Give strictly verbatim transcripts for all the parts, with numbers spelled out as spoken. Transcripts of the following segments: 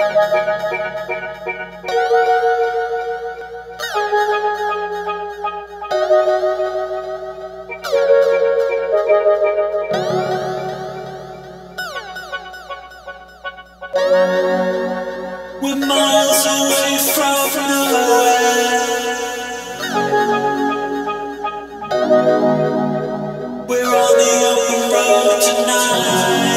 We're miles away from nowhere. We're on the open road tonight.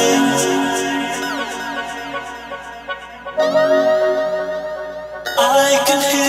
I can hear